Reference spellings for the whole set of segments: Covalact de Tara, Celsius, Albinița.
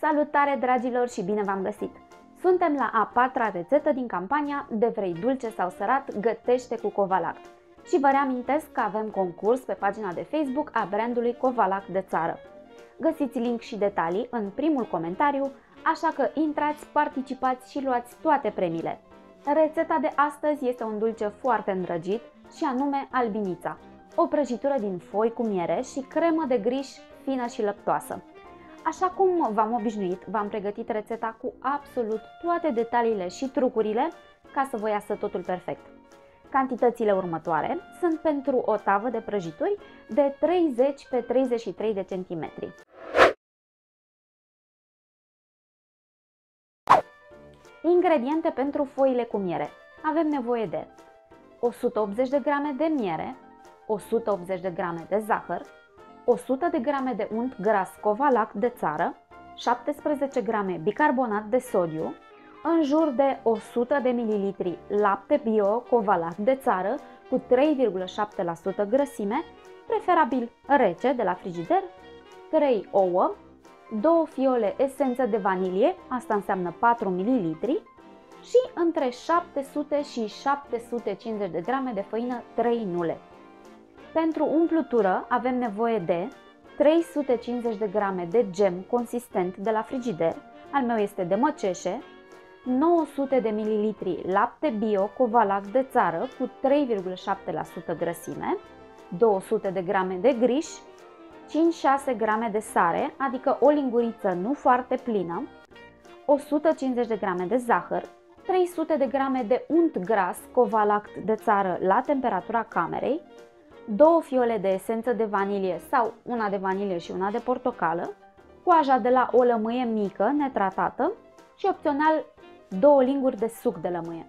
Salutare dragilor și bine v-am găsit! Suntem la a patra rețetă din campania De vrei dulce sau sărat, gătește cu Covalact. Și vă reamintesc că avem concurs pe pagina de Facebook a brandului Covalact de Țară. Găsiți link și detalii în primul comentariu, așa că intrați, participați și luați toate premiile. Rețeta de astăzi este un dulce foarte îndrăgit și anume albinița, o prăjitură din foi cu miere și cremă de griș fină și lăptoasă. Așa cum v-am obișnuit, v-am pregătit rețeta cu absolut toate detaliile și trucurile ca să vă iasă totul perfect. Cantitățile următoare sunt pentru o tavă de prăjituri de 30 pe 33 de centimetri. Ingrediente pentru foile cu miere. Avem nevoie de 180 de grame de miere, 180 de grame de zahăr, 100 de grame de unt gras Covalact de Țară, 17 grame bicarbonat de sodiu, în jur de 100 de ml lapte bio Covalact de Țară cu 3,7% grăsime, preferabil rece de la frigider, 3 ouă, 2 fiole esență de vanilie, asta înseamnă 4 ml, și între 700 și 750 de grame de făină 3 nule. Pentru umplutură avem nevoie de 350 de grame de gem consistent de la frigider, al meu este de măceșe, 900 de ml lapte bio Covalact de Țară cu 3,7% grăsime, 200 de grame de griș, 5-6 grame de sare, adică o linguriță nu foarte plină, 150 de grame de zahăr, 300 de grame de unt gras Covalact de Țară la temperatura camerei, 2 fiole de esență de vanilie sau una de vanilie și una de portocală, coaja de la o lămâie mică netratată și opțional 2 linguri de suc de lămâie.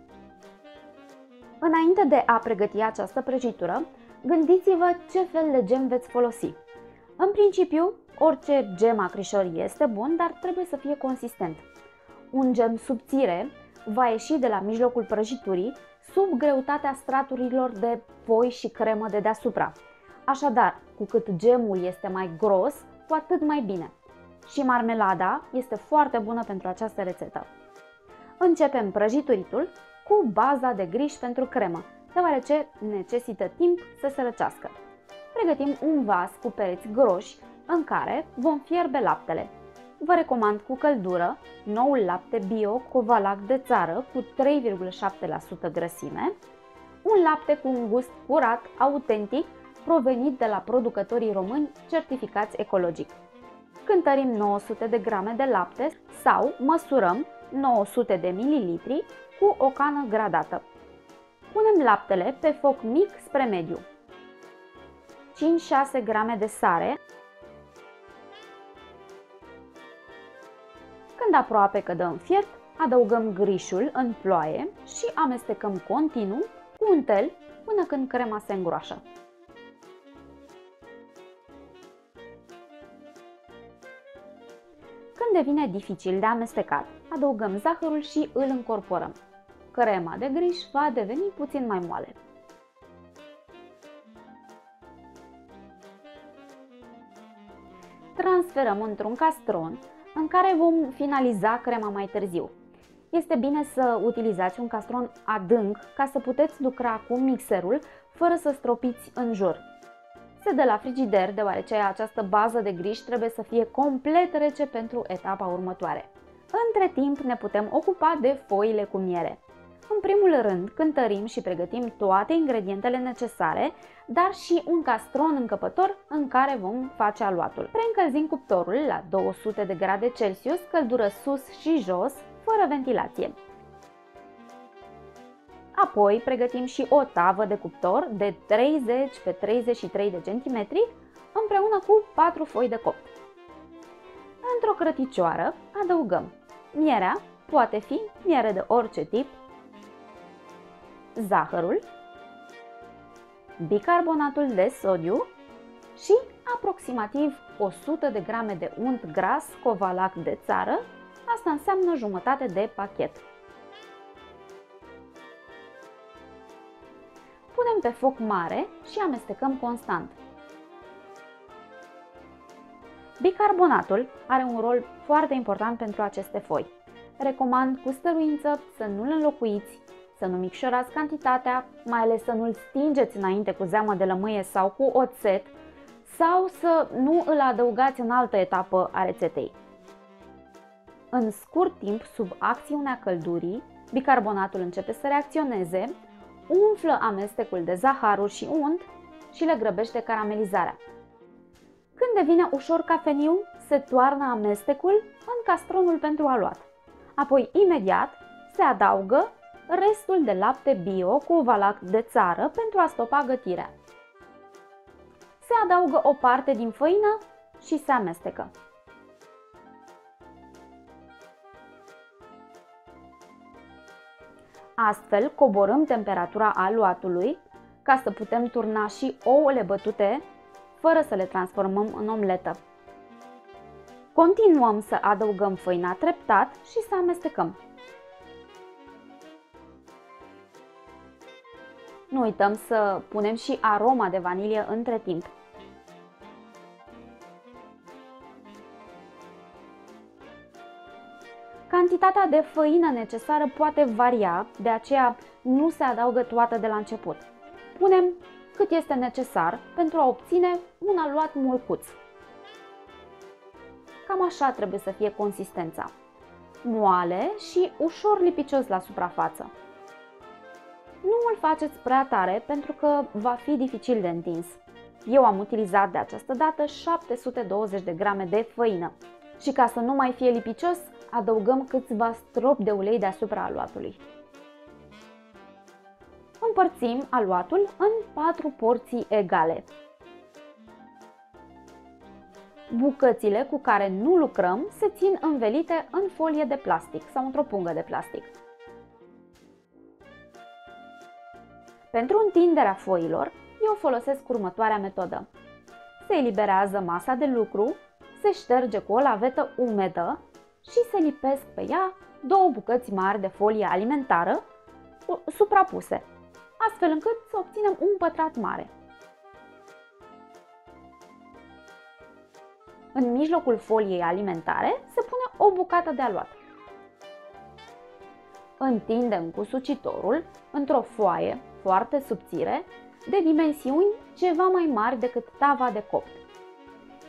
Înainte de a pregăti această prăjitură, gândiți-vă ce fel de gem veți folosi. În principiu, orice gem acrișor este bun, dar trebuie să fie consistent. Un gem subțire va ieși de la mijlocul prăjiturii sub greutatea straturilor de foi și cremă de deasupra. Așadar, cu cât gemul este mai gros, cu atât mai bine. Și marmelada este foarte bună pentru această rețetă. Începem prăjituritul cu baza de griș pentru cremă, deoarece necesită timp să se răcească. Pregătim un vas cu pereți groși în care vom fierbe laptele. Vă recomand cu căldură noul lapte bio Covalact de Țară cu 3,7% grăsime, un lapte cu un gust curat, autentic, provenit de la producătorii români certificați ecologic. Cântărim 900 de grame de lapte sau măsurăm 900 de ml cu o cană gradată. Punem laptele pe foc mic spre mediu. 5-6 grame de sare. Când aproape că dă în fiert, adăugăm grișul în ploaie și amestecăm continuu cu un tel până când crema se îngroașă. Când devine dificil de amestecat, adăugăm zahărul și îl încorporăm. Crema de griș va deveni puțin mai moale. Transferăm într-un castron în care vom finaliza crema mai târziu. Este bine să utilizați un castron adânc ca să puteți lucra cu mixerul fără să stropiți în jur. Se dă la frigider deoarece această bază de griș trebuie să fie complet rece pentru etapa următoare. Între timp ne putem ocupa de foile cu miere. În primul rând cântărim și pregătim toate ingredientele necesare, dar și un castron încăpător în care vom face aluatul. Preîncălzim cuptorul la 200 de grade Celsius, căldură sus și jos, fără ventilație. Apoi pregătim și o tavă de cuptor de 30 pe 33 de centimetri împreună cu 4 foi de copt. Într-o crăticioară adăugăm mierea, poate fi miere de orice tip, zahărul, bicarbonatul de sodiu și aproximativ 100 de grame de unt gras Covalact de Țară, asta înseamnă jumătate de pachet. Punem pe foc mare și amestecăm constant. Bicarbonatul are un rol foarte important pentru aceste foi. Recomand cu stăruință să nu-l înlocuiți, să nu micșorați cantitatea, mai ales să nu-l stingeți înainte cu zeamă de lămâie sau cu oțet, sau să nu îl adăugați în altă etapă a rețetei. În scurt timp, sub acțiunea căldurii, bicarbonatul începe să reacționeze, umflă amestecul de zaharuri și unt și le grăbește caramelizarea. Când devine ușor cafeniu, se toarnă amestecul în castronul pentru aluat. Apoi, imediat, se adaugă restul de lapte bio Covalact de Țară pentru a stopa gătirea. Se adaugă o parte din făină și se amestecă. Astfel, coborâm temperatura aluatului ca să putem turna și ouăle bătute fără să le transformăm în omletă. Continuăm să adăugăm făina treptat și să amestecăm. Nu uităm să punem și aroma de vanilie între timp. Cantitatea de făină necesară poate varia, de aceea nu se adaugă toată de la început. Punem cât este necesar pentru a obține un aluat mulcuț. Cam așa trebuie să fie consistența. Moale și ușor lipicios la suprafață. Nu îl faceți prea tare pentru că va fi dificil de întins. Eu am utilizat de această dată 720 de grame de făină și ca să nu mai fie lipicios, adăugăm câțiva stropi de ulei deasupra aluatului. Împărțim aluatul în 4 porții egale. Bucățile cu care nu lucrăm se țin învelite în folie de plastic sau într-o pungă de plastic. Pentru întinderea foilor, eu folosesc următoarea metodă. Se eliberează masa de lucru, se șterge cu o lavetă umedă și se lipesc pe ea 2 bucăți mari de folie alimentară suprapuse, astfel încât să obținem un pătrat mare. În mijlocul foliei alimentare se pune o bucată de aluat. Întindem cu sucitorul într-o foaie foarte subțire, de dimensiuni ceva mai mari decât tava de copt.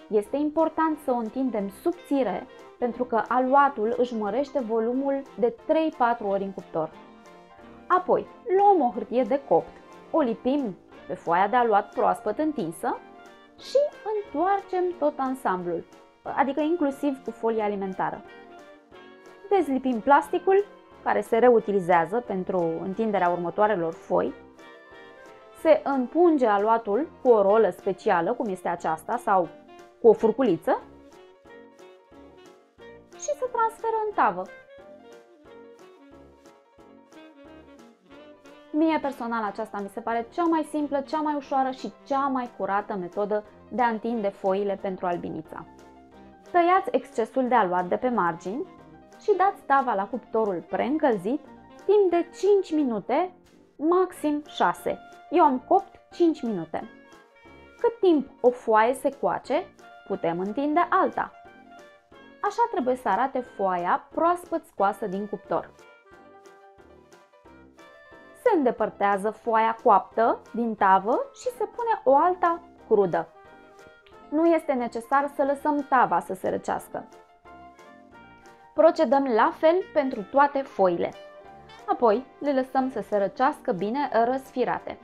Este important să o întindem subțire pentru că aluatul își mărește volumul de 3-4 ori în cuptor. Apoi, luăm o hârtie de copt, o lipim pe foaia de aluat proaspăt întinsă și întoarcem tot ansamblul, adică inclusiv cu folia alimentară. Dezlipim plasticul, care se reutilizează pentru întinderea următoarelor foi. Se împunge aluatul cu o rolă specială, cum este aceasta, sau cu o furculiță și se transferă în tavă. Mie personal aceasta mi se pare cea mai simplă, cea mai ușoară și cea mai curată metodă de a întinde foile pentru albinița. Tăiați excesul de aluat de pe margini și dați tava la cuptorul preîncălzit timp de 5 minute, maxim 6. Eu am copt 5 minute. Cât timp o foaie se coace, putem întinde alta. Așa trebuie să arate foaia proaspăt scoasă din cuptor. Se îndepărtează foaia coaptă din tavă și se pune o alta crudă. Nu este necesar să lăsăm tava să se răcească. Procedăm la fel pentru toate foile. Apoi le lăsăm să se răcească bine răsfirate.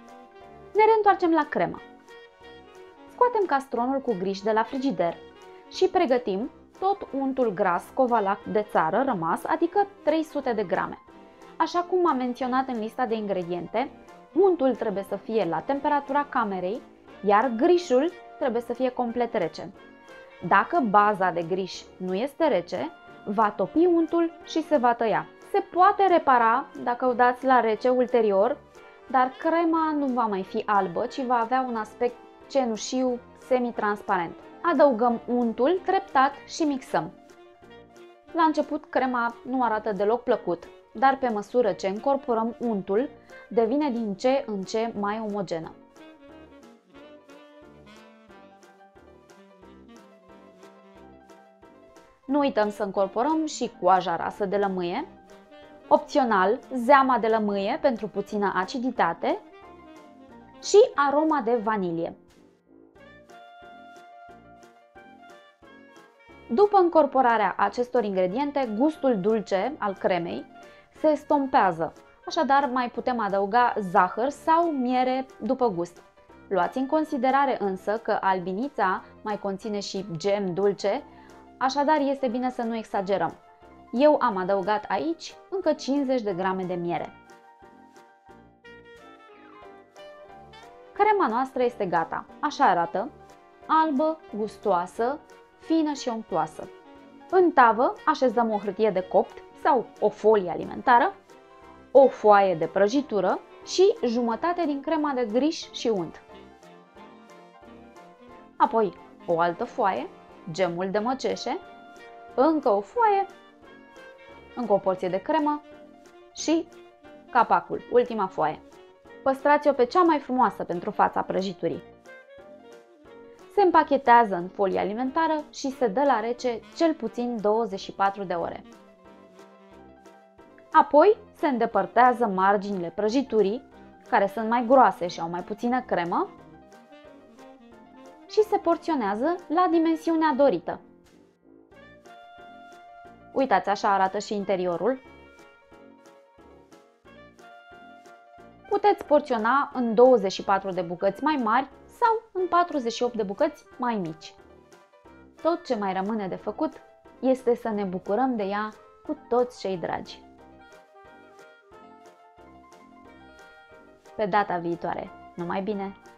Ne reîntoarcem la cremă. Scoatem castronul cu griji de la frigider și pregătim tot untul gras Covalact de Țară rămas, adică 300 de grame. Așa cum am menționat în lista de ingrediente, untul trebuie să fie la temperatura camerei, iar grișul trebuie să fie complet rece. Dacă baza de griș nu este rece, va topi untul și se va tăia. Se poate repara dacă o dați la rece ulterior, dar crema nu va mai fi albă, ci va avea un aspect cenușiu semi-transparent. Adăugăm untul treptat și mixăm. La început crema nu arată deloc plăcut, dar pe măsură ce încorporăm untul, devine din ce în ce mai omogenă. Nu uităm să incorporăm și coaja rasă de lămâie, opțional zeama de lămâie pentru puțină aciditate și aroma de vanilie. După incorporarea acestor ingrediente, gustul dulce al cremei se estompează, așadar mai putem adăuga zahăr sau miere după gust. Luați în considerare însă că albinița mai conține și gem dulce, așadar este bine să nu exagerăm. Eu am adăugat aici încă 50 de grame de miere. Crema noastră este gata, așa arată, albă, gustoasă, fină și umploasă. În tavă așezăm o hârtie de copt sau o folie alimentară, o foaie de prăjitură și jumătate din crema de griș și unt. Apoi o altă foaie, gemul de măceșe, încă o foaie, încă o porție de cremă și capacul, ultima foaie. Păstrați-o pe cea mai frumoasă pentru fața prăjiturii. Se împachetează în folie alimentară și se dă la rece cel puțin 24 de ore. Apoi se îndepărtează marginile prăjiturii, care sunt mai groase și au mai puțină cremă, și se porționează la dimensiunea dorită. Uitați, așa arată și interiorul. Puteți porționa în 24 de bucăți mai mari sau în 48 de bucăți mai mici. Tot ce mai rămâne de făcut este să ne bucurăm de ea cu toți cei dragi. Pe data viitoare, numai bine!